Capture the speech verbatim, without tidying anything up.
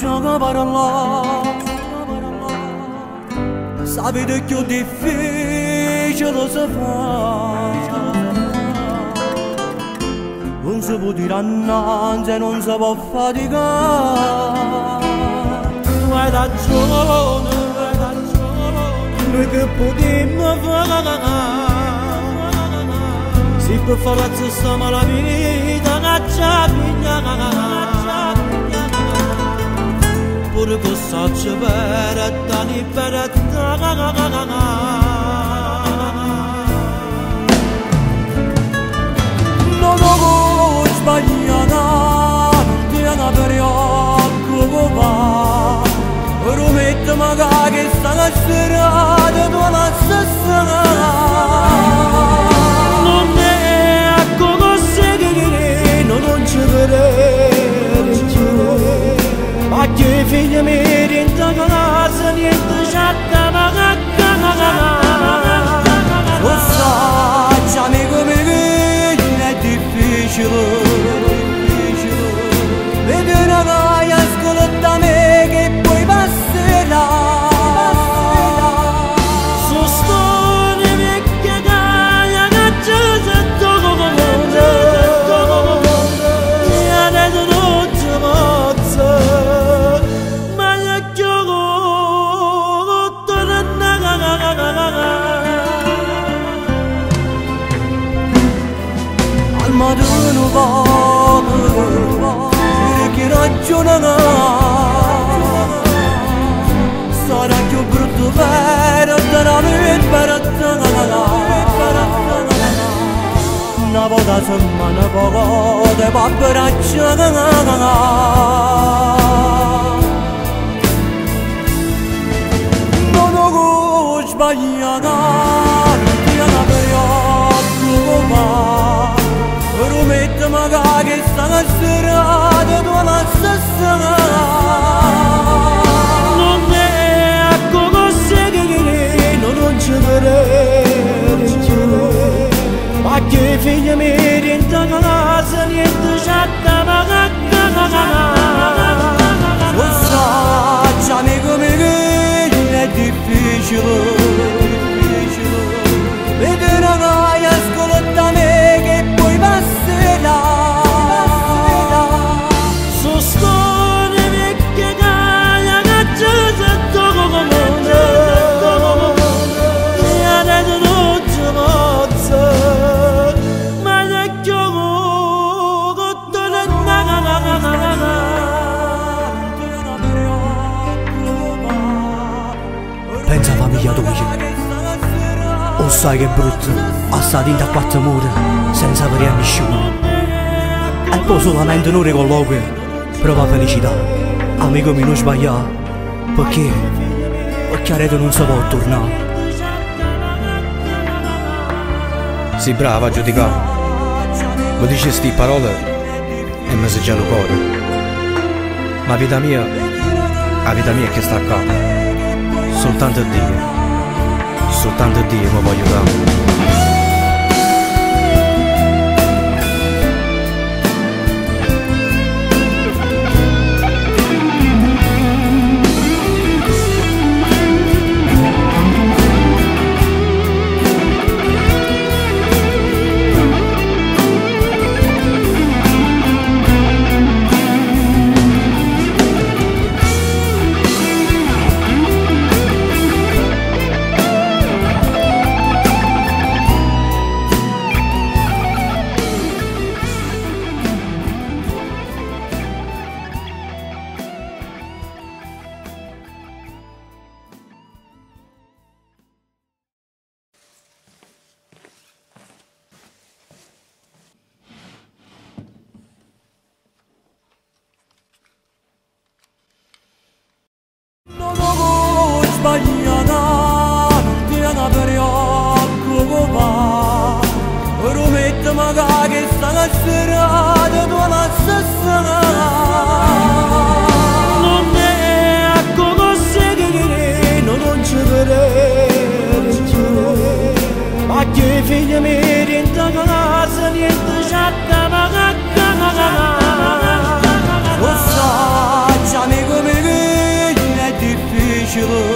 gioca parola, sapete che è difficile si fa, non si può dire annanzi, non si può faticare. Tu hai ragione, noi che potremmo fare, si può fare la stessa malavita, non c'è pigliata. Pure che sacce veretta, ni veretta. Magari sarà serata tua la stessa. Non è a conoscere, non ci vedere, ma che figlia mi rinda casa, niente giatta magacca. Lo sai, amico mio, è difficile. Ma tu non vuoi, perché ragionano, sarà più brutto vero, sarà più baratta, una volta settimana poco, te va per acciacca. Non ho sbagliato. Magari sarà serata tua la stessa. Non è a conoscere, non ci vedere, ma che figlia mi rinda casa, niente giatta magacca. Lo sai, amico mio, è difficile. Pensa famiglia tua, o sai che è brutto, a stare dentro a quattro mura senza avere a nessuno. E poi solamente noi ricolloqui, prova felicità, amico mio non sbagliare, perché, perché a rete non si può tornare. Sei brava a giudicare, mi dici queste parole e mi si gela il cuore, ma la vita mia, la vita mia è che sta qua. Soltanto Dio, soltanto Dio mi voglio dare. Magari sarà serata tua la stessa. Non è a conoscere, non ci vedere, ma che figlia mi rinda casa, niente giatta magacca. Lo sai, amico mio, you.